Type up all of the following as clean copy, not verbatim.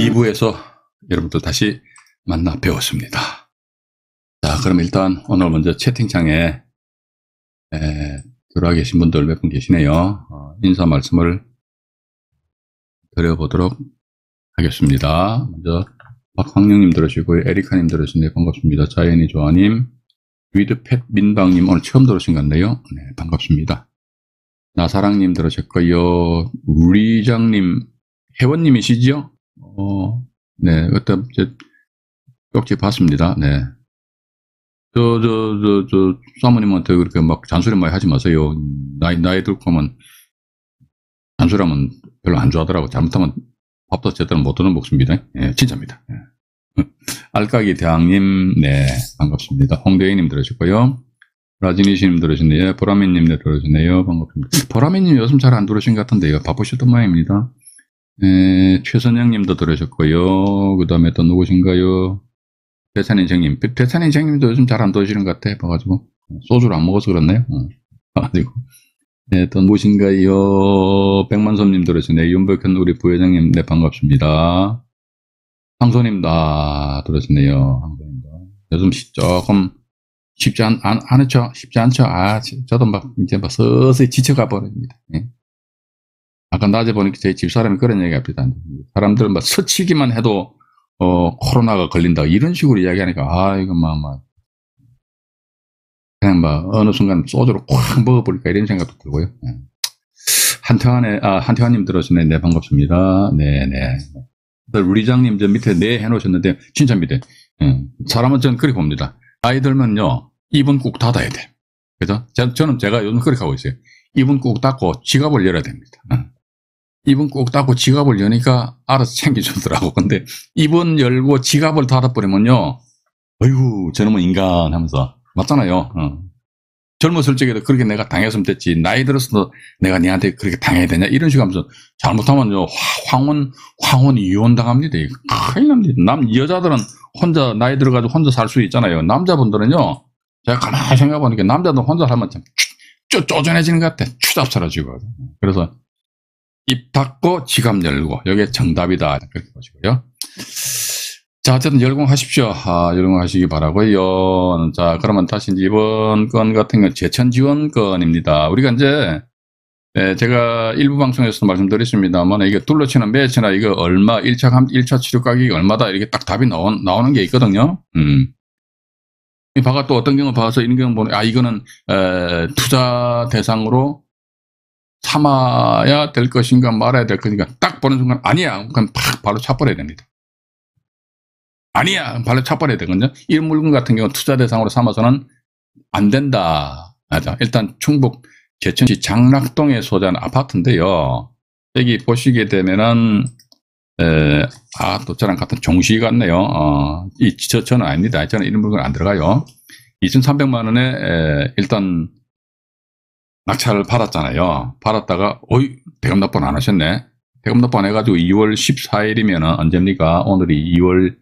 2부에서 여러분들 다시 만나 배웠습니다. 자, 그럼 일단 오늘 먼저 채팅창에 들어와 계신 분들 몇 분 계시네요. 인사 말씀을 드려보도록 하겠습니다. 먼저 박황룡님 들어오시고요. 에리카님 들어오시는데 반갑습니다. 자연이 조아님, 위드팻 민방님 오늘 처음 들어오신 것 같네요. 네, 반갑습니다. 나사랑님 들어오셨고요. 리장님, 회원님이시죠? 네, 그때 쪽지 봤습니다. 네. 사모님한테 그렇게 막 잔소리 많이 하지 마세요. 나이 들고 하면, 잔소리하면 별로 안 좋아하더라고. 잘못하면 밥도 제대로 못 드는 목숨입니다. 예, 진짜입니다. 예. 알까기 대왕님, 네, 반갑습니다. 홍대희님 들으셨고요. 라지니시님 들으셨네요. 예, 보라미님 들으셨네요. 반갑습니다. 보라미님 요즘 잘 안 들으신 것 같은데요. 바쁘셨던 모양입니다. 예, 최선영님도 들으셨고요. 그 다음에 또 누구신가요? 대찬인생님. 대찬인생님도 요즘 잘 안 들으시는 것 같아. 봐가지고. 소주를 안 먹어서 그렇네요. 아니고. 네, 또 무엇인가요? 백만섭님 들으시네. 윤백현 우리 부회장님, 네, 반갑습니다. 황소님, 다 들으시네요. 황소님, 요즘 조금 쉽지 않죠? 아, 저도 막 이제 막 서서히 지쳐가 버립니다. 예. 아까 낮에 보니까 저희 집사람이 그런 얘기 합니다. 사람들은 막 스치기만 해도, 코로나가 걸린다. 이런 식으로 이야기하니까, 아, 이거 막. 그냥 막 어느 순간 소주로 콱 먹어버릴까 이런 생각도 들고요. 한태환님 들어오시네. 네, 반갑습니다. 네네. 루리장님 저 밑에 네 해놓으셨는데 진짜 밑에. 사람은 저는 그렇게 봅니다. 아이들면요, 입은 꾹 닫아야 돼. 그죠? 저는 제가 요즘 그렇게 하고 있어요. 입은 꾹 닫고 지갑을 열어야 됩니다. 입은 꾹 닫고 지갑을 여니까 알아서 챙겨주더라고. 근데 입은 열고 지갑을 닫아버리면요, 어휴, 저놈은 인간 하면서. 맞잖아요. 젊었을 적에도 그렇게 내가 당했으면 됐지. 나이 들어서도 내가 니한테 그렇게 당해야 되냐? 이런 식으로 하면서 잘못하면 황혼 이혼당합니다. 큰일 납니다. 여자들은 혼자, 나이 들어가지고 혼자 살 수 있잖아요. 남자분들은요, 제가 가만히 생각해보니까 남자들 혼자 살면 참 쪼잔해지는 것 같아. 추잡스러워지고. 그래서 입 닫고 지갑 열고. 이게 정답이다. 그렇게 보시고요. 자, 어쨌든 열공하십시오. 열공하시기 바라고요. 자, 그러면 다시 이제 이번 건 같은 건 제천 지원 건입니다. 우리가 이제 제가 일부 방송에서도 말씀드렸습니다만 이게 둘러치는 매치나 이거 얼마 1차 치료 가격이 얼마다 이렇게 딱 답이 나오는 게 있거든요. 봐가 또 어떤 경우 봐서 이런 경우 보면 이거는 투자 대상으로 삼아야 될 것인가 말아야 될 것인가 딱 보는 순간 아니야. 그럼 팍 바로 차버려야 됩니다. 아니야! 발로 차버려야 되거든요. 이런 물건 같은 경우 투자 대상으로 삼아서는 안 된다. 맞아. 일단 충북 제천시 장락동에 소재한 아파트인데요. 여기 보시게 되면은, 또 저랑 같은 종시 같네요. 저는 아닙니다. 저는 이런 물건 안 들어가요. 2,300만 원에, 일단 낙찰을 받았잖아요. 받았다가, 어이, 대금 납부 안 하셨네. 대금 납부 안 해가지고 2월 14일이면은 언제입니까? 오늘이 2월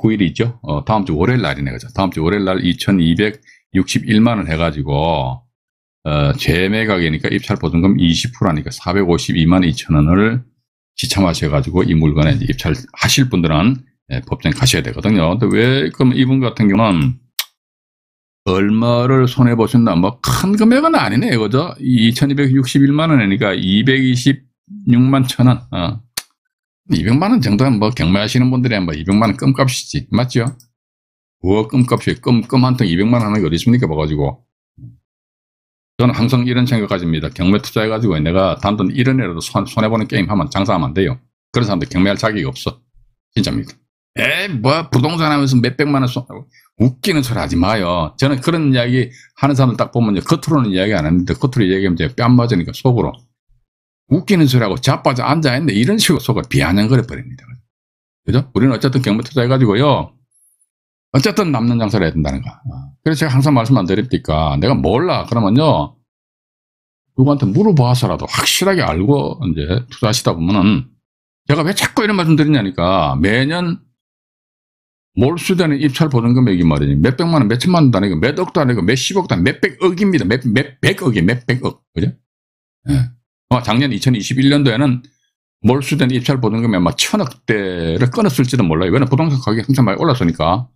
9일이죠. 다음 주 월요일 날이네, 그죠? 다음 주 월요일 날 2,261만 원 해가지고, 재매각이니까 입찰보증금 20%니까 452만 2천 원을 지참하셔가지고, 이 물건에 입찰하실 분들은 법정 가셔야 되거든요. 근데 왜, 그럼 이분 같은 경우는, 얼마를 손해보셨나? 뭐, 큰 금액은 아니네, 그죠? 2,261만 원이니까 226만 천 원. 200만 원 정도는 뭐 경매하시는 분들이 뭐 200만 원 끔값이지. 맞죠? 끔값이 끔 한 통 200만 원 하는 게 어디 있습니까? 봐가지고. 저는 항상 이런 생각까지입니다. 경매 투자해가지고 내가 단돈 1원이라도 손해보는 게임 하면 장사하면 안 돼요. 그런 사람들 경매할 자격이 없어. 진짜입니다. 부동산 하면서 몇백만 원 웃기는 소리 하지 마요. 저는 그런 이야기 하는 사람들 딱 보면 겉으로는 이야기 안 하는데 겉으로 이야기하면 이제 뺨 맞으니까 속으로. 웃기는 소리하고 자빠져 앉아있네. 이런 식으로 속을 비아냥거려버립니다. 그죠? 우리는 어쨌든 경매 투자해가지고요. 어쨌든 남는 장사를 해야 된다는 거. 그래서 제가 항상 말씀 안 드립니까? 내가 몰라. 그러면요. 누구한테 물어봐서라도 확실하게 알고 이제 투자하시다 보면은 제가 왜 자꾸 이런 말씀 드리냐니까 매년 몰수되는 입찰 보증금액이 말이지. 몇백만 원, 몇천만 원도 아니고 몇 억도 아니고 몇십억도 아니고 몇백억입니다. 몇백억이에요. 몇백억. 그죠? 예. 작년 2021년도에는 몰수된 입찰 보증금이 아마 1000억대를 끊었을지도 몰라요. 왜냐면 부동산 가격이 항상 많이 올랐으니까.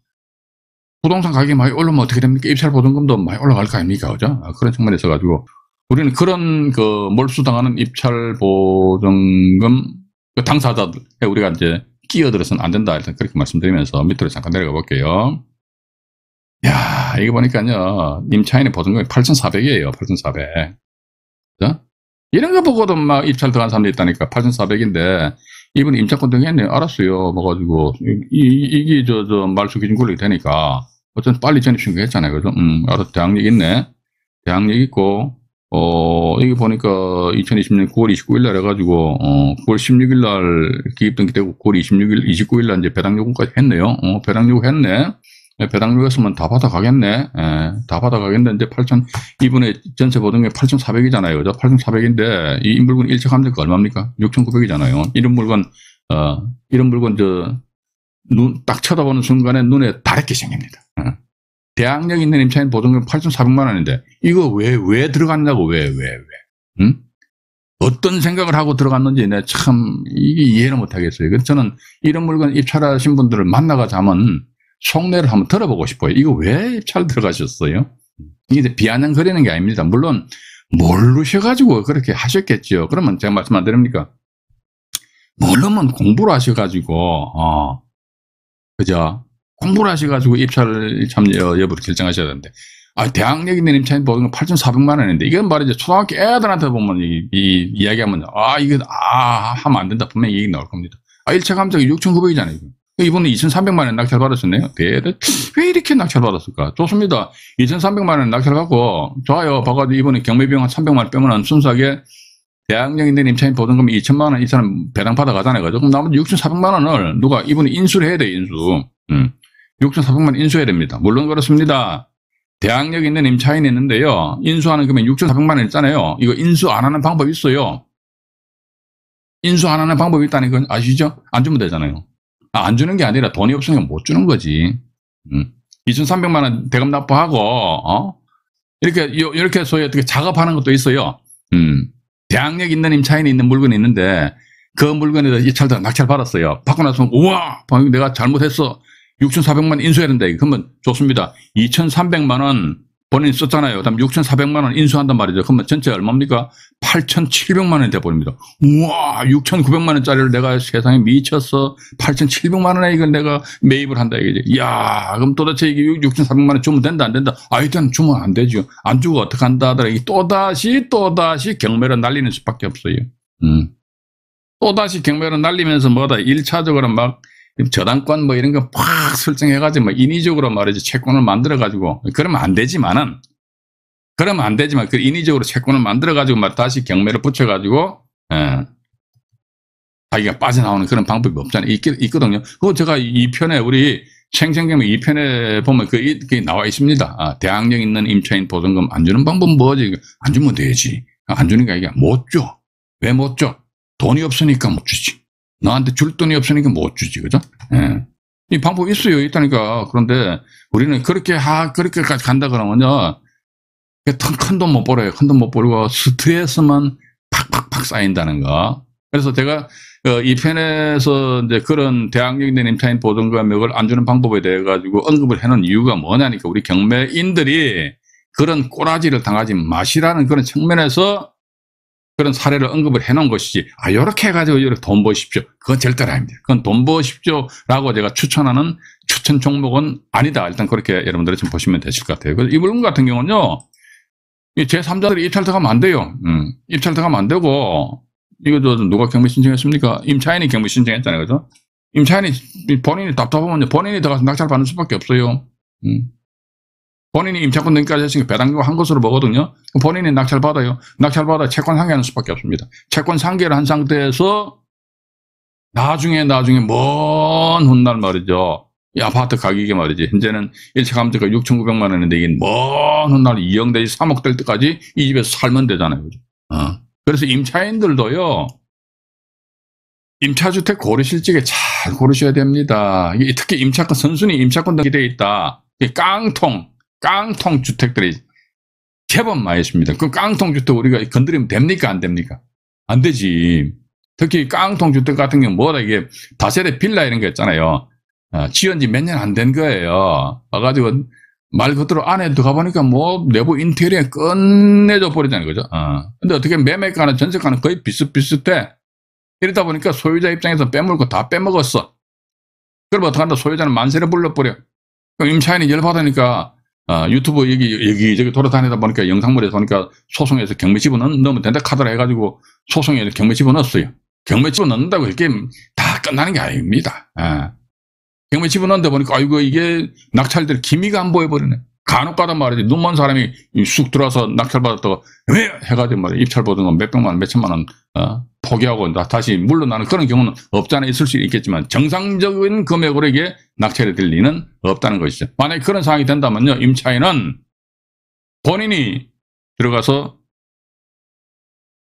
부동산 가격이 많이 올라면 어떻게 됩니까? 입찰 보증금도 많이 올라갈 거 아닙니까? 그죠? 그런 측면에서 가지고 우리는 그런 그 몰수당하는 입찰 보증금 그 당사자들에 우리가 이제 끼어들어서는 안 된다. 일단 그렇게 말씀드리면서 밑으로 잠깐 내려가 볼게요. 야, 이거 보니까요. 임차인의 보증금이 8,400이에요. 8,400. 그죠? 이런 거 보고도 막 입찰 들어간 사람도 있다니까. 8,400인데, 이분이 임차권 등했네요. 알았어요. 뭐 가지고, 이게 말수 기준 권력이 되니까. 어쨌든 빨리 전입신고 했잖아요. 그죠? 알았어. 대항력 있네. 대항력 있고, 이게 보니까 2020년 9월 29일 날 해가지고, 9월 16일 날 기입등기 되고, 9월 29일 날 이제 배당 요금까지 했네요. 배당 요금 했네. 배당 요금했으면 다 받아가겠네. 예, 다 받아가겠는데, 이제 8,000, 이분의 전체 보증이 8,400이잖아요. 8,400인데, 이 물건 일차 감정가 얼마입니까? 6,900이잖아요. 이런 물건, 눈 딱 쳐다보는 순간에 눈에 다랗게 생깁니다. 예. 대항력 있는 임차인 보증금 8,400만 원인데, 이거 왜 들어갔냐고, 왜? 응? 어떤 생각을 하고 들어갔는지 내 참, 이게 이해를 못 하겠어요. 그래서 저는 이런 물건 입찰하신 분들을 만나가자 하면, 속내를 한번 들어보고 싶어요. 이거 왜 입찰 들어가셨어요? 이게 비아냥거리는 게 아닙니다. 물론 모르셔가지고 그렇게 하셨겠죠. 그러면 제가 말씀 안 드립니까? 모르면 공부를 하셔가지고 그죠? 공부를 하셔가지고 입찰 참여 여부를 결정하셔야 되는데 대항력 있는 임차인 보증금 8,400만 원인데 이건 말이죠. 초등학교 애들한테 보면 이 이야기하면 이거 하면 안 된다. 분명히 얘기 나올 겁니다. 1차 감정이 6,900이잖아요. 이분은 2,300만 원 낙찰 받았었네요. 왜 이렇게 낙찰 받았을까? 좋습니다. 2,300만 원 낙찰 갖고 좋아요. 봐가지고 이번에 경매비용 한 300만 원 빼면 순수하게 대항력 있는 임차인 보증금이 2,000만 원 이 사람 배당 받아가잖아요. 그럼 나머지 6,400만 원을 누가 이분이 인수를 해야 돼. 인수. 6,400만 원 인수해야 됩니다. 물론 그렇습니다. 대항력 있는 임차인이 있는데요. 인수하는 금액 6,400만 원 있잖아요. 이거 인수 안 하는 방법이 있어요. 인수 안 하는 방법이 있다는 건 아시죠? 안 주면 되잖아요. 안 주는 게 아니라 돈이 없으니까 못 주는 거지. 2,300만 원 대금 납부하고 이렇게 해서 어떻게 작업하는 것도 있어요. 대항력 있는 임차인이 있는 물건이 있는데 그 물건에다 입찰도 낙찰 받았어요. 받고 나서 우와, 방금 내가 잘못했어. 6,400만 원 인수해야 된다. 그러면 좋습니다. 2,300만 원 본인이 썼잖아요. 그다음 6,400만 원 인수한단 말이죠. 그러면 전체 얼마입니까? 8,700만 원이 돼버립니다. 우와, 6,900만 원짜리를 내가 세상에 미쳤어. 8,700만 원에 이걸 내가 매입을 한다 이거지. 야, 그럼 도대체 이게 6,400만 원 주면 된다 안 된다? 일단 주면 안 되죠. 안 주고 어떻게 한다 하더라. 또다시 경매로 날리는 수밖에 없어요. 또다시 경매로 날리면서 뭐다 1차적으로 막 저당권 뭐 이런 거 팍 설정해가지고 뭐 인위적으로 말이지 채권을 만들어가지고 그러면 안 되지만 그 인위적으로 채권을 만들어가지고 막 다시 경매를 붙여가지고 자기가 빠져나오는 그런 방법이 없잖아요. 있거든요. 그거 제가 2편에 우리 생생경매 2편에 보면 그게 나와 있습니다. 대항력 있는 임차인 보증금 안 주는 방법은 뭐지? 안 주면 되지. 안 주니까 이게 못 줘. 왜 못 줘? 돈이 없으니까 못 주지. 나한테 줄 돈이 없으니까 못 주지, 그죠? 예. 이 방법이 있어요, 있다니까. 그런데 우리는 그렇게까지 간다 그러면요. 큰 돈 못 벌어요. 큰 돈 못 벌고 스트레스만 팍팍팍 쌓인다는 거. 그래서 제가 이 편에서 이제 그런 대항력 있는 임차인 보증금액을 안 주는 방법에 대해 가지고 언급을 해놓은 이유가 뭐냐니까 우리 경매인들이 그런 꼬라지를 당하지 마시라는 그런 측면에서 그런 사례를 언급을 해놓은 것이지 요렇게 해가지고 이렇게 돈 버십시오. 그건 절대로 아닙니다. 그건 돈 버십시오라고 제가 추천하는 추천 종목은 아니다. 일단 그렇게 여러분들이 좀 보시면 되실 것 같아요. 그래서 이 물건 같은 경우는요. 제3자들이 입찰 들어가면 안 돼요. 입찰 들어가면 안 되고 이거 누가 경매 신청했습니까? 임차인이 경매 신청했잖아요. 그죠? 임차인이 본인이 답답하면 본인이 들어가서 낙찰 받는 수밖에 없어요. 본인이 임차권 등기까지 했으니까 배당료가 한 것으로 보거든요. 본인이 낙찰받아요. 낙찰받아 채권 상계하는 수밖에 없습니다. 채권 상계를 한 상태에서 나중에 먼 훗날 말이죠. 이 아파트 가격이 말이지. 현재는 1차 감정가 6,900만 원인데 이게 먼 훗날 2억 내지 3억 될 때까지 이 집에서 살면 되잖아요. 그래서 임차인들도요. 임차주택 고르실지게 잘 고르셔야 됩니다. 특히 임차권 선순위 임차권 등기되어 있다. 깡통 주택들이 제법 많이 있습니다. 그 깡통 주택 우리가 건드리면 됩니까? 안 됩니까? 안 되지. 특히 깡통 주택 같은 경우는 뭐라 이게 다세대 빌라 이런 거 있잖아요. 지은 지 몇 년 안 된 거예요. 와가지고 말 그대로 안에 들어가보니까 뭐 내부 인테리어 끝내줘 버리자는 거죠. 근데 어떻게 매매가는 전세가는 거의 비슷비슷해. 이러다 보니까 소유자 입장에서 빼먹고 다 빼먹었어. 그럼 어떡한다. 소유자는 만세를 불러버려. 그럼 임차인이 열받으니까 유튜브 여기 돌아다니다 보니까 영상물에서 보니까 소송에서 경매 집어넣으면 된다 카드라 해가지고 소송에 경매 집어넣었어요. 경매 집어넣는다고 이렇게 다 끝나는 게 아닙니다. 경매 집어넣는다 보니까 아이고 이게 낙찰될 기미가 안 보여버리네. 간혹가다 말이지 눈먼 사람이 쑥 들어와서 낙찰받았다고 왜 해가지고 말이야 입찰보던 건 몇백만 원 몇천만 원 포기하고 다시 물러나는 그런 경우는 없지 않아 있을 수 있겠지만 정상적인 금액으로 이게 낙찰이 될 리는 없다는 것이죠. 만약에 그런 상황이 된다면요, 임차인은 본인이 들어가서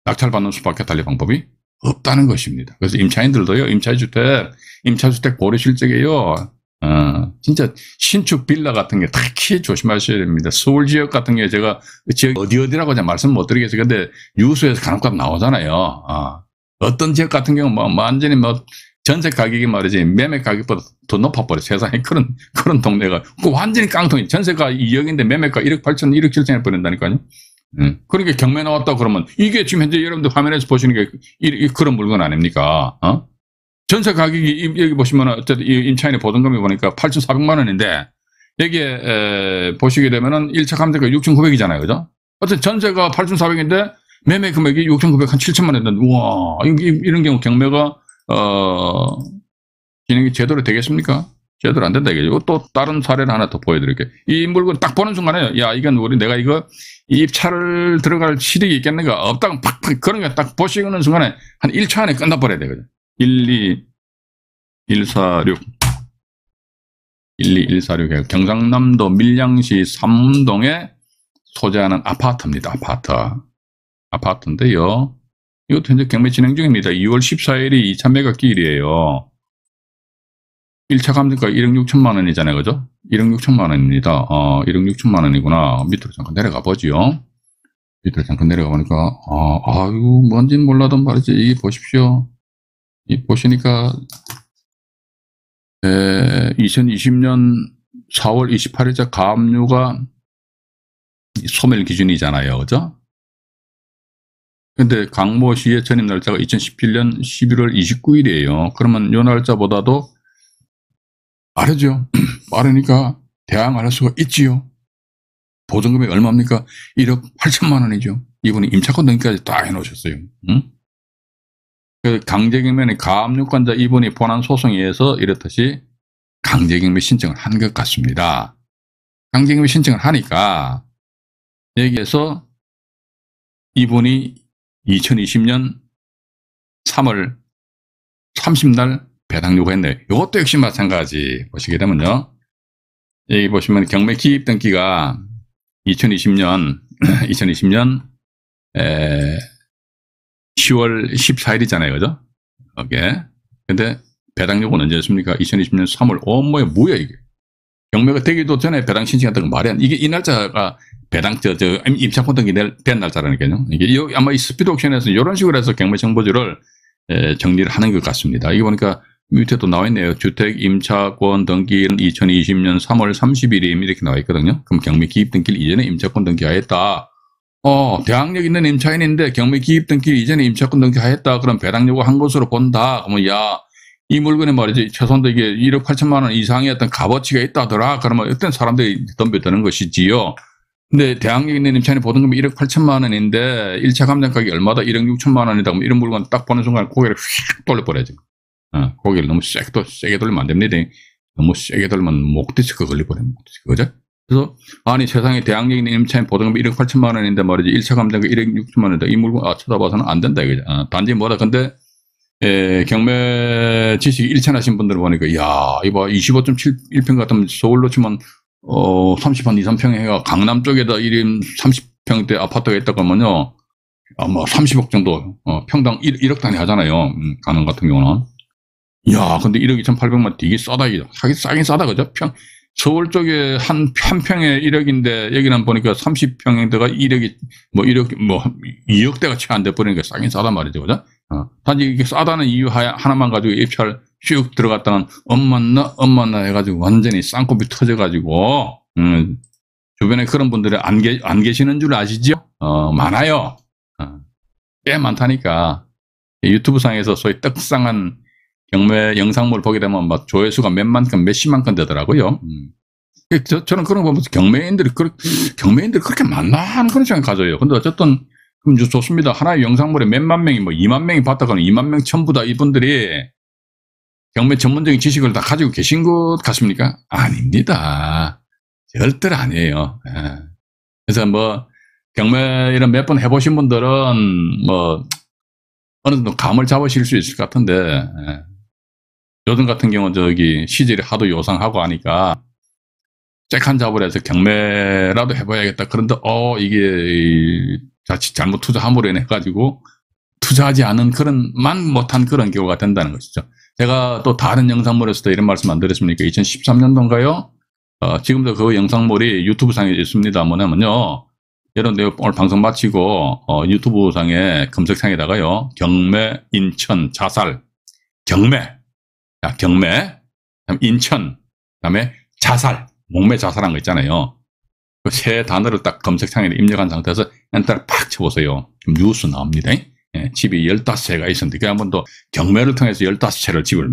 낙찰받는 수밖에 달리 방법이 없다는 것입니다. 그래서 임차인들도요, 임차주택 고려실적이에요. 진짜 신축 빌라 같은 게 특히 조심하셔야 됩니다. 서울 지역 같은 게 제가 지역 어디라고 제가 말씀 못 드리겠어요. 근데 뉴스에서 간혹 나오잖아요. 어떤 지역 같은 경우는 뭐 완전히 뭐 전세 가격이 말이지 매매 가격보다 더 높아버려. 세상에 그런 동네가 완전히 깡통이 전세가 2억인데 매매가 1억 8천, 1억 7천에 버린다니까요. 그러니까 경매 나왔다 그러면 이게 지금 현재 여러분들 화면에서 보시는 게 그런 물건 아닙니까? 전세 가격이 여기 보시면 어쨌든 임차인의 보증금이 보니까 8,400만 원인데 여기에 보시게 되면은 1차 감세가 6,900이잖아요, 그죠? 어쨌든 전세가 8,400인데 매매 금액이 6,900 한 7천만 원인데 우와 이런 경우 경매가 진행이 제대로 되겠습니까? 제대로 안 된다 이거죠. 또 다른 사례를 하나 더 보여드릴게요. 이 물건 딱 보는 순간에 야 이건 내가 이거 입찰을 들어갈 실익이 있겠는가 없다고 팍팍 그런 게 딱 보시는 순간에 한 1초 안에 끝나버려야 되거든요. 12146 경상남도 밀양시 삼동에 소재하는 아파트입니다. 아파트인데요. 이것도 현재 경매 진행 중입니다. 2월 14일이 2차 매각기일이에요. 1차 감정가 1억 6천만 원이잖아요. 그죠? 1억 6천만 원입니다. 1억 6천만 원이구나. 밑으로 잠깐 내려가 보지요. 밑으로 잠깐 내려가 보니까 아유 뭔진 몰라도 말이지. 이게 보십시오. 이 보시니까 2020년 4월 28일자 가압류가 소멸 기준이잖아요. 그죠? 근데 강모 씨의 전입 날짜가 2017년 11월 29일이에요. 그러면 요 날짜보다도 빠르죠. 빠르니까 대항할 수가 있지요. 보증금이 얼마입니까? 1억 8천만 원이죠. 이분이 임차권 등기까지 다 해놓으셨어요. 응? 강제경매는 가압류권자 이분이 본안 소송에 의해서 이렇듯이 강제경매 신청을 한 것 같습니다. 강제경매 신청을 하니까 여기에서 이분이 2020년 3월 30날 배당 요구했네요. 이것도 역시 마찬가지 보시게 되면요. 여기 보시면 경매 기입 등기가 2020년 10월 14일이잖아요. 그죠? 오케이. 근데 배당 요구는 언제였습니까? 2020년 3월. 뭐야 이게. 경매가 되기도 전에 배당 신청했다는 건 말이 안 돼. 이게 이 날짜가 배당 임차권 등기 된 날짜라니까요. 이게 아마 이 스피드 옥션에서 이런 식으로 해서 경매 정보지를 정리를 하는 것 같습니다. 이거 보니까 밑에도 나와 있네요. 주택 임차권 등기는 2020년 3월 30일이 이렇게 나와 있거든요. 그럼 경매 기입 등기를 이전에 임차권 등기하였다. 대항력 있는 임차인인데 경매 기입 등기 이전에 임차권 등기하였다. 그럼 배당 요구한 것으로 본다. 그러면 야, 이 물건에 말이지 최소한도 이게 1억 8천만 원 이상의 어떤 값어치가 있다더라. 그러면 어떤 사람들이 덤벼드는 것이지요. 근데 대항력 있는 임차인의 보증금이 1억 8천만 원인데 1차 감정 가격이 얼마다 1억 6천만 원이다. 그럼 이런 물건 딱 보는 순간 고개를 휙 돌려버려야지. 고개를 너무 세게 돌리면 안 됩니다. 너무 세게 돌리면 목디스크 걸리버립니다. 그죠? 그래서 아니 세상에 대항력 있는 임차인 보증금이 1억 8천만 원인데 말이지 1차 감정가 1억 6천만 원이다. 이 물건 쳐다봐서는 안 된다 이거죠. 단지 뭐다 근데 경매 지식이 일천하신 분들 보니까 야 이봐 25.71평 같으면 서울로 치면 30한 2, 3평 해가 강남 쪽에다 1인 30평대 아파트가 있다 그러면요 아마 30억 정도 평당 1억 단위 하잖아요. 강남 같은 경우는 야 근데 1억 2,800만 되게 싸다 이거 싸긴 싸다 그죠? 서울 쪽에 한 평에 1억인데, 여기는 보니까 30평대가 1억이, 2억대가 채 안 돼 버리니까 싸긴 싸단 말이죠. 그죠? 단지 이게 싸다는 이유 하나만 가지고 입찰 쭉 들어갔다는 엄만나 해가지고 완전히 쌍꺼풀 터져가지고 주변에 그런 분들이 안 계시는 줄 아시죠? 많아요. 꽤 많다니까. 유튜브상에서 소위 떡상한 경매 영상물 보게 되면 막 조회수가 몇십만건 되더라고요. 저는 그런 거 보면서 경매인들이 그렇게 많나 하는 그런 생각 가져요. 근데 어쨌든 그럼 좋습니다. 하나의 영상물에 몇만 명이 뭐 2만 명이 봤다 그러면 2만 명 전부 다 이분들이 경매 전문적인 지식을 다 가지고 계신 것 같습니까? 아닙니다. 절대로 아니에요. 그래서 뭐 경매 이런 몇 번 해보신 분들은 뭐 어느 정도 감을 잡으실 수 있을 것 같은데 요즘 같은 경우는 시절이 하도 요상하고 하니까 쬐깐 잡으려 해서 경매라도 해봐야겠다. 그런데 이게 자칫 잘못 투자함으로 인해 가지고 투자하지 않은 못한 그런 경우가 된다는 것이죠. 제가 또 다른 영상물에서도 이런 말씀 안 드렸습니까? 2013년도인가요? 지금도 그 영상물이 유튜브상에 있습니다. 뭐냐면요. 여러분들 오늘 방송 마치고 유튜브상에 검색창에다가요. 경매 인천 자살 경매 인천 그다음에 자살 목매 자살한 거 있잖아요. 그 세 단어를 딱 검색창에 입력한 상태에서 엔터를 팍 쳐보세요. 뉴스 나옵니다. 예, 집이 15채가 있었는데 그 한 번도 경매를 통해서 15채를 집을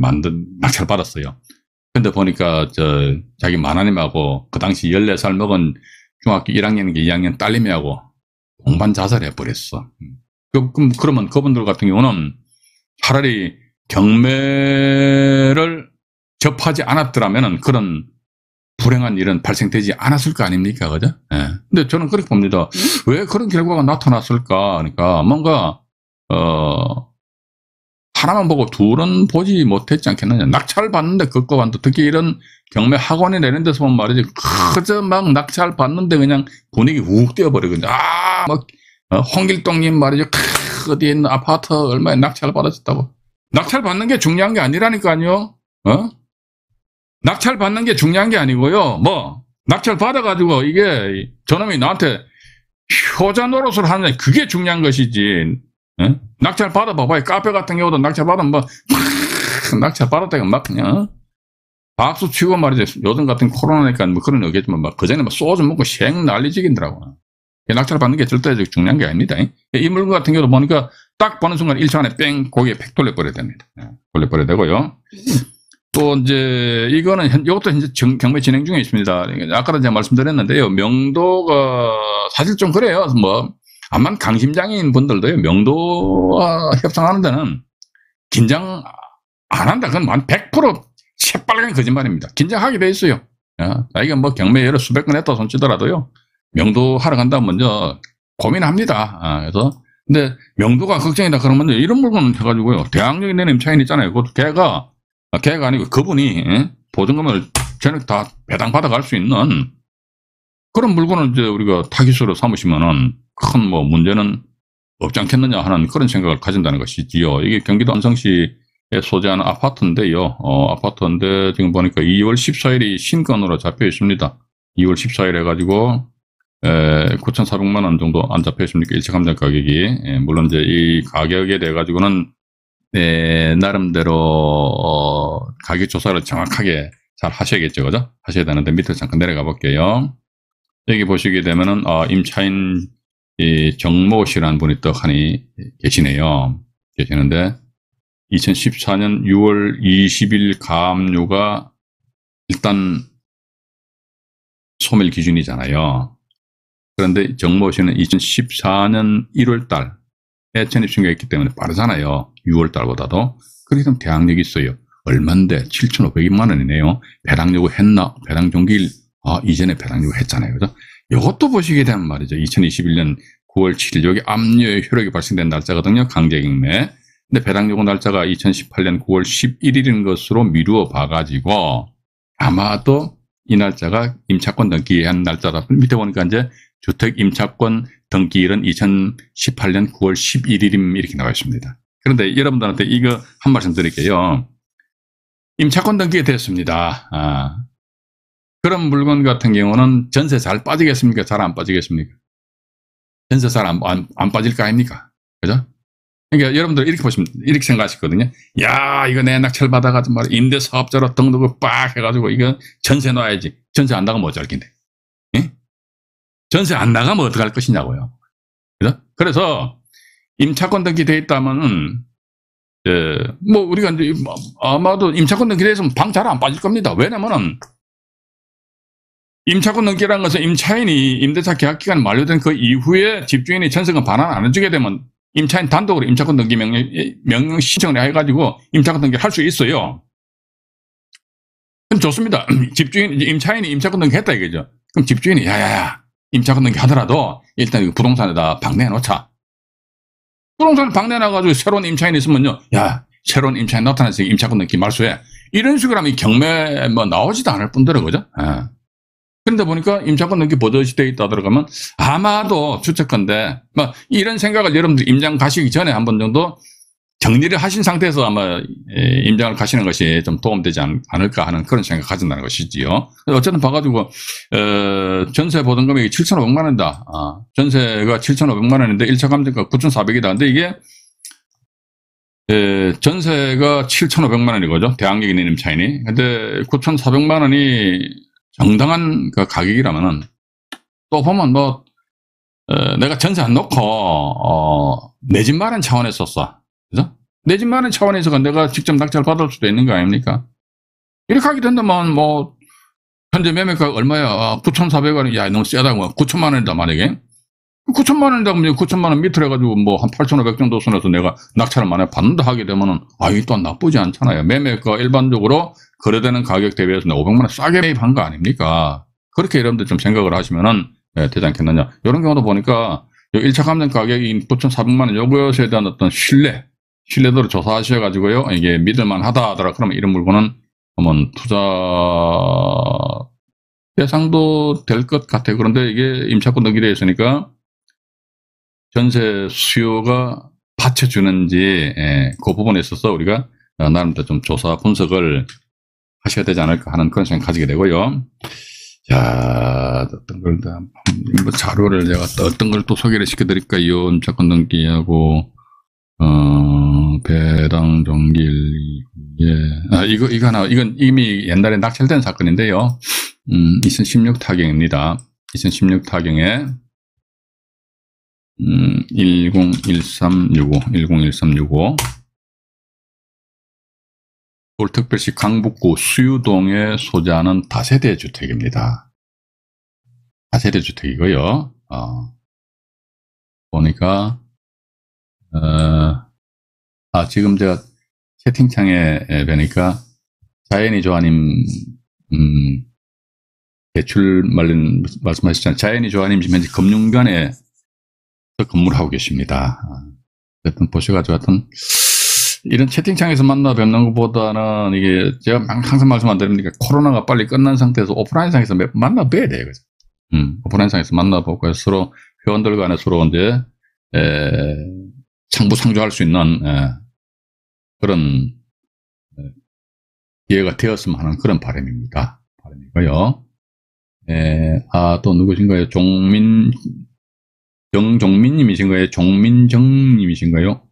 낙찰받았어요. 근데 보니까 자기 마나님하고 그 당시 14살 먹은 중학교 1학년인가 2학년 딸님이하고 동반 자살해버렸어. 그러면 그분들 같은 경우는 차라리 경매를 접하지 않았더라면 그런 불행한 일은 발생되지 않았을 거 아닙니까? 그죠? 예. 근데 저는 그렇게 봅니다. 왜 그런 결과가 나타났을까? 그러니까 뭔가, 하나만 보고 둘은 보지 못했지 않겠느냐. 낙찰받는데 그것과는 특히 이런 경매 학원이나 이런 데서 보면 말이지. 그저 막 낙찰받는데 그냥 분위기 훅 띄어버리거든요. 홍길동님 말이죠. 어디에 있는 아파트 얼마에 낙찰받았다고. 낙찰받는 게 중요한 게 아니라니까요. 낙찰받는 게 중요한 게 아니고요. 낙찰받아가지고 이게 저놈이 나한테 효자 노릇을 하느냐. 그게 중요한 것이지. 예? 낙찰받아봐봐요. 카페 같은 경우도 낙찰받으면 낙찰받았다니까 막 그냥 박수 치고 말이죠. 요즘 같은 코로나니까 뭐 그런 얘기겠지만 그전에 소주 먹고 생 난리지긴더라고. 낙찰받는 게 절대 중요한 게 아닙니다. 이 물건 같은 경우도 보니까 딱 보는 순간 1초 안에 뺑 고기에 팩 돌려버려야 됩니다. 돌려버려야 되고요. 또 이제 이것도 현재 경매 진행 중에 있습니다. 아까도 제가 말씀드렸는데요. 명도가 사실 좀 그래요. 암만 강심장애인 분들도요, 명도와 협상하는 데는 긴장 안 한다. 그건 100% 새빨간 거짓말입니다. 긴장하게 돼 있어요. 자기가 경매 여러 수백 건 했다 손치더라도요, 명도 하러 간다면 먼저 고민합니다. 근데 명도가 걱정이다 그러면 이런 물건을 해가지고요, 대항력이 내는 임차인 있잖아요. 그것도 걔가 아니고 그분이 보증금을 전액 다 배당받아갈 수 있는 그런 물건을 이제 우리가 타깃으로 삼으시면은 큰 문제는 없지 않겠느냐 하는 그런 생각을 가진다는 것이지요. 이게 경기도 안성시에 소재한 아파트인데요. 아파트인데 지금 보니까 2월 14일이 신건으로 잡혀 있습니다. 2월 14일 해가지고 9,400만 원 정도 안 잡혀 있습니까? 일차 감정 가격이. 물론 이제 이 가격에 대해 가지고는 나름대로 가격 조사를 정확하게 잘 하셔야겠죠, 그죠? 하셔야 되는데 밑으로 잠깐 내려가 볼게요. 여기 보시게 되면은 임차인 정모 씨라는 분이 떡하니 계시네요. 계시는데 2014년 6월 20일 가압류가 일단 소멸 기준이잖아요. 그런데 정모 씨는 2014년 1월 달에 전입신고했기 때문에 빠르잖아요. 6월 달보다도. 그렇게 되면 대항력이 있어요. 얼만데? 7,500만 원이네요. 배당 요구 했나? 배당 종기일. 이전에 배당료가 했잖아요. 그죠? 이것도 보시게 되면 말이죠. 2021년 9월 7일, 여기 압류의 효력이 발생된 날짜거든요. 강제경매. 근데 배당요구 날짜가 2018년 9월 11일인 것으로 미루어 봐가지고, 아마도 이 날짜가 임차권 등기한 날짜다. 밑에 보니까 이제 주택 임차권 등기일은 2018년 9월 11일임 이렇게 나와 있습니다. 그런데 여러분들한테 이거 한 말씀 드릴게요. 임차권 등기에 됐습니다. 그런 물건 같은 경우는 전세 잘 빠지겠습니까? 잘 안 빠지겠습니까? 전세 잘 안 빠질 거 아닙니까? 그죠? 그러니까 여러분들 이렇게 보시면, 이렇게 생각하시거든요. 야, 이거 내 낙찰 받아가지고 말이야. 임대사업자로 등록을 빡 해가지고 이거 전세 놔야지. 전세 안 나가면 어쩔 건데. 예? 전세 안 나가면 어떡할 것이냐고요. 그죠? 그래서 임차권 등기되어 있다면은, 예, 뭐, 우리가 이제 아마도 임차권 등기되어 있으면 방 잘 안 빠질 겁니다. 왜냐면은, 임차권 등기라는 것은 임차인이 임대차 계약 기간이 만료된 그 이후에 집주인이 전세금 반환 안 해주게 되면 임차인 단독으로 임차권 등기 명령 신청을 해가지고 임차권 등기를 할 수 있어요. 그럼 좋습니다. 집주인, 임차인이 임차권 등기 했다 이거죠. 그럼 집주인이, 야야야, 임차권 등기 하더라도 일단 부동산에다 방내놓자. 부동산을 방내놔가지고 새로운 임차인이 있으면요, 야, 새로운 임차인 나타났으니까 임차권 등기 말소해. 이런 식으로 하면 경매 뭐 나오지도 않을 뿐더러, 그죠? 예. 그런데 보니까 임차권 등기 보조시대에 있다 들어가면 아마도 추측건데, 막 이런 생각을 여러분들 임장 가시기 전에 한 번 정도 정리를 하신 상태에서 아마 임장을 가시는 것이 좀 도움되지 않을까 하는 그런 생각을 가진다는 것이지요. 어쨌든 봐가지고, 전세 보증금액이 7,500만 원이다. 아, 전세가 7,500만 원인데 1차 감정가 9,400이다. 근데 이게, 전세가 7,500만 원이거든요. 대항력인 임차인이. 근데 9,400만 원이 정당한 그 가격이라면은, 또 보면 뭐, 내가 전세 안 놓고, 내 집 마련 차원에서 썼어. 그죠? 내 집 마련 차원에서 내가 직접 낙찰을 받을 수도 있는 거 아닙니까? 이렇게 하게 된다면, 뭐, 현재 매매가 얼마야? 아, 9,400원이, 야, 너무 세다고. 9,000만 원이다, 만약에. 9,000만 원이다, 그러면 9,000만 원 밑으로 해가지고 뭐, 한 8,500 정도 선에서 내가 낙찰을 만약에 받는다 하게 되면은, 아, 이 또한 나쁘지 않잖아요. 매매가 일반적으로, 거래되는 가격 대비해서 500만 원 싸게 매입한 거 아닙니까? 그렇게 여러분들 좀 생각을 하시면은, 예, 되지 않겠느냐. 이런 경우도 보니까 1차 감정 가격이 9,400만 원 요구에 대한 어떤 신뢰도를 조사하셔가지고요, 이게 믿을만 하다 하더라. 그러면 이런 물건은 한번 투자 대상도 될 것 같아요. 그런데 이게 임차권 등기되어 있으니까 전세 수요가 받쳐주는지, 예, 그 부분에 있어서 우리가 나름대로 좀 조사 분석을 하셔야 되지 않을까 하는 그런 생각 가지게 되고요. 자, 어떤 걸 다, 뭐 자료를 제가 어떤 걸 또 소개를 시켜드릴까요? 임차권 등기하고, 배당 정기, 예. 아, 이거 하나, 이건 이미 옛날에 낙찰된 사건인데요. 2016 타경입니다. 2016 타경에, 101365. 서울특별시 강북구 수유동에 소재하는 다세대 주택입니다. 다세대 주택이고요. 보니까 지금 제가 채팅창에 뵈니까 자연이 조아님 대출 말린 말씀하셨잖아요. 자연이 조아님 지금 현재 금융관에서 근무를 하고 계십니다. 어쨌든 보셔가지고 하여튼 이런 채팅창에서 만나 뵙는 것보다는 이게 제가 항상 말씀 안 드립니까? 코로나가 빨리 끝난 상태에서 오프라인상에서 만나 뵈야 돼요. 그죠? 오프라인상에서 만나보고 서로 회원들 간에 서로 이제 상부상조할 수 있는 그런 기회가 되었으면 하는 그런 바람입니다. 바람이고요. 아, 또 누구신가요? 정종민님이신가요? 종민정님이신가요?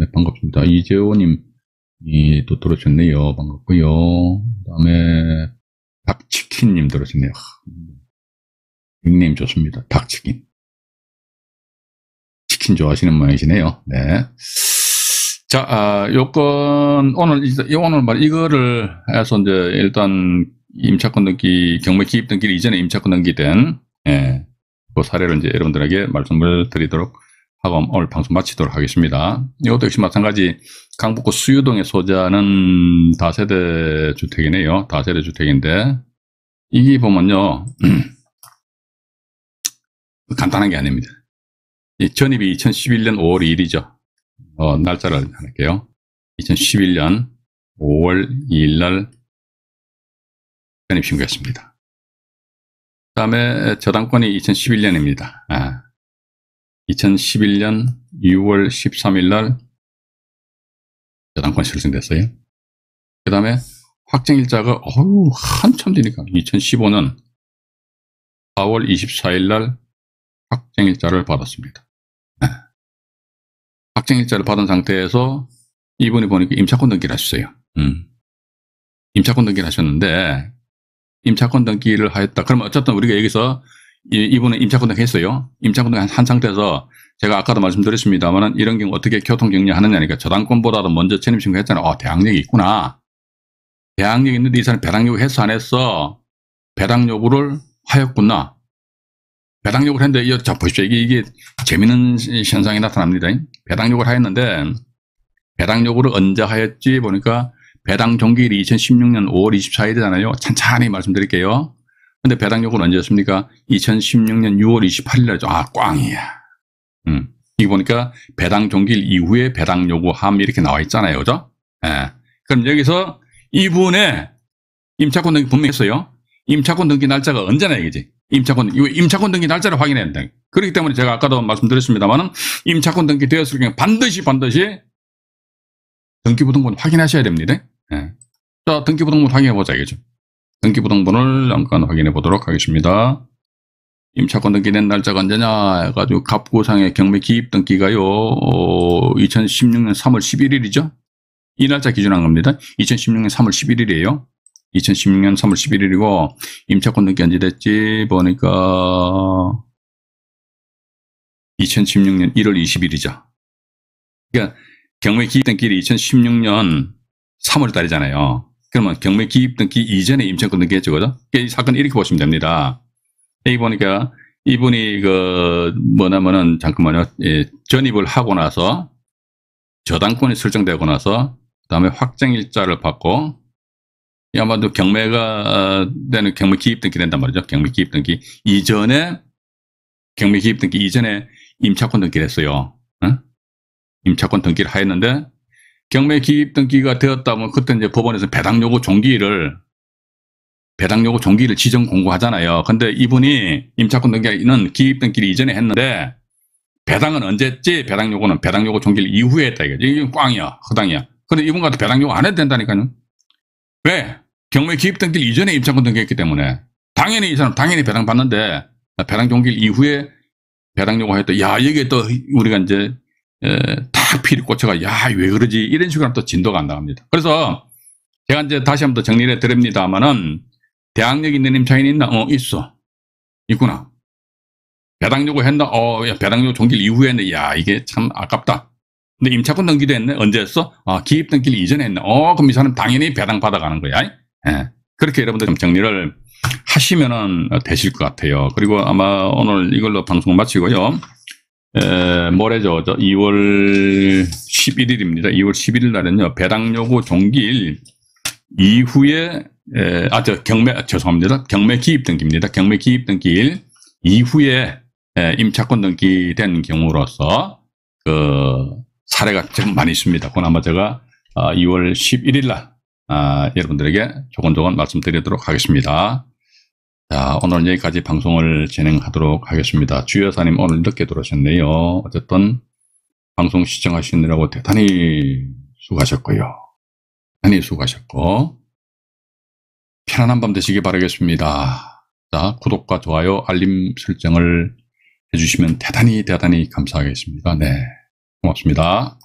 네, 반갑습니다. 이재호님이 또 들어오셨네요. 반갑고요. 그 다음에 닭치킨님 들어오셨네요. 닉네임 좋습니다. 닭치킨. 치킨 좋아하시는 모양이시네요. 네. 자, 요건 오늘 말 이거를 해서 이제 일단 임차권 등기 경매 기입 등기를 이전에 임차권 등기된. 예. 그 사례를 이제 여러분들에게 말씀을 드리도록 하고 오늘 방송 마치도록 하겠습니다. 이것도 역시 마찬가지 강북구 수유동에 소재하는 다세대 주택이네요. 다세대 주택인데 이게 보면요 간단한 게 아닙니다. 전입이 2011년 5월 2일이죠. 날짜를 할게요. 2011년 5월 2일 날 전입 신고했습니다. 그 다음에 저당권이 2011년입니다. 2011년 6월 13일 날 저당권 실증됐어요. 그 다음에 확정일자가 한참 되니까 2015년 4월 24일 날 확정일자를 받았습니다. 확정일자를 받은 상태에서 이분이 보니까 임차권 등기를 하셨어요. 임차권 등기를 하셨는데 임차권 등기를 하였다. 그러면 어쨌든 우리가 여기서 이분은 임차권 등기 했어요. 임차권 등기 한 상태에서 제가 아까도 말씀드렸습니다만 이런 경우 어떻게 교통정리하느냐니까 저당권보다도 먼저 채무신고 했잖아요. 대항력이 있구나. 대항력이 있는데 이 사람이 배당 요구 했어 안 했어? 배당 요구를 하였구나. 배당 요구를 했는데 자 보십시오. 이게 재미있는 현상이 나타납니다. 배당 요구를 하였는데 배당 요구를 언제 하였지 보니까 배당 종기일이 2016년 5월 24일이잖아요. 찬찬히 말씀드릴게요. 근데 배당 요구는 언제였습니까? 2016년 6월 28일이죠. 아, 꽝이야. 이거 보니까 배당 종기일 이후에 배당 요구함 이렇게 나와 있잖아요. 그죠? 예. 그럼 여기서 이분의 임차권 등기 분명히 했어요. 임차권 등기 날짜가 언제나 얘기지. 임차권 등기 날짜를 확인해야 된다. 그렇기 때문에 제가 아까도 말씀드렸습니다만은 임차권 등기 되었을 경우 반드시 등기부등본 확인하셔야 됩니다. 예. 자, 등기부등본 확인해보자 이거죠. 등기부등본을 잠깐 확인해 보도록 하겠습니다. 임차권 등기된 날짜가 언제냐 해가지고 갑구상의 경매 기입 등기가요 2016년 3월 11일이죠. 이 날짜 기준한 겁니다. 2016년 3월 11일이에요. 2016년 3월 11일이고 임차권 등기 언제 됐지 보니까 2016년 1월 20일이죠. 그러니까 경매 기입 등기일이 2016년 3월 달이잖아요. 그러면 경매 기입 등기 이전에 임차권 등기 했죠, 그죠? 이 사건 이렇게 보시면 됩니다. 여기 보니까 이분이 잠깐만요. 예, 전입을 하고 나서 저당권이 설정되고 나서 그다음에 확정일자를 받고 이 아마도 경매가 되는 경매 기입 등기 된단 말이죠. 경매 기입 등기 이전에 임차권 등기를 했어요. 응? 임차권 등기를 하였는데. 경매 기입 등기가 되었다면 그때 이제 법원에서 배당 요구 종기일을 지정 공고하잖아요. 근데 이분이 임차권 등기는 기입 등기를 이전에 했는데 배당은 언제 했지? 배당 요구는 배당 요구 종기일 이후에 했다 이거지. 이건 꽝이야. 허당이야. 근데 이분 같은 배당 요구 안 해도 된다니까요. 왜? 경매 기입 등기를 이전에 임차권 등기했기 때문에 당연히 이 사람 배당 받는데 배당 종기일 이후에 배당 요구했다. 야, 이게 또 우리가 이제 딱 피를 꽂혀가, 야, 왜 그러지? 이런 식으로 하면 또 진도가 안 나갑니다. 그래서 제가 이제 다시 한번 더 정리를 해드립니다만은 대항력 있는 임차인이 있나? 있어. 있구나. 배당 요구 했나? 야, 배당 요구 종기일 이후에 했네. 야, 이게 참 아깝다. 근데 임차권 등기도 했네. 언제 했어? 아, 기입 등기를 이전에 했네. 그럼 이 사람 당연히 배당 받아가는 거야. 예. 그렇게 여러분들 좀 정리를 하시면은 되실 것 같아요. 그리고 아마 오늘 이걸로 방송 마치고요. 모레죠. 2월 11일입니다. 2월 11일 날은요, 배당 요구 종기일 이후에, 경매 기입 등기입니다. 경매 기입 등기일 이후에 임차권 등기된 경우로서, 사례가 참 많이 있습니다. 그건 아마 제가 2월 11일 날, 여러분들에게 조곤조곤 말씀드리도록 하겠습니다. 자, 오늘 여기까지 방송을 진행하도록 하겠습니다. 주 여사님 오늘 늦게 들어오셨네요. 어쨌든 방송 시청하시느라고 대단히 수고하셨고요. 편안한 밤 되시기 바라겠습니다. 자, 구독과 좋아요, 알림 설정을 해주시면 대단히 감사하겠습니다. 네, 고맙습니다.